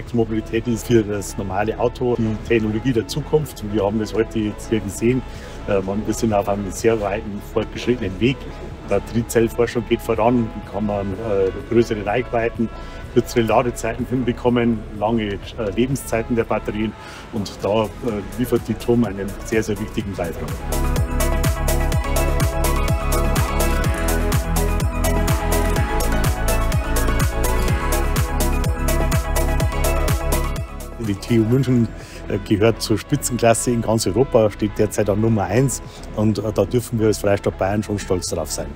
Elektromobilität ist für das normale Auto die Technologie der Zukunft. Und wir haben das heute jetzt hier gesehen. Wir sind auf einem sehr weiten, fortgeschrittenen Weg. Die Trizellforschung geht voran. Wie kann man größere Reichweiten, kürzere Ladezeiten hinbekommen, lange Lebenszeiten der Batterien. Und da liefert die TUM einen sehr, sehr wichtigen Beitrag. Die TU München gehört zur Spitzenklasse in ganz Europa, steht derzeit an Nummer 1 und da dürfen wir als Freistaat Bayern schon stolz drauf sein.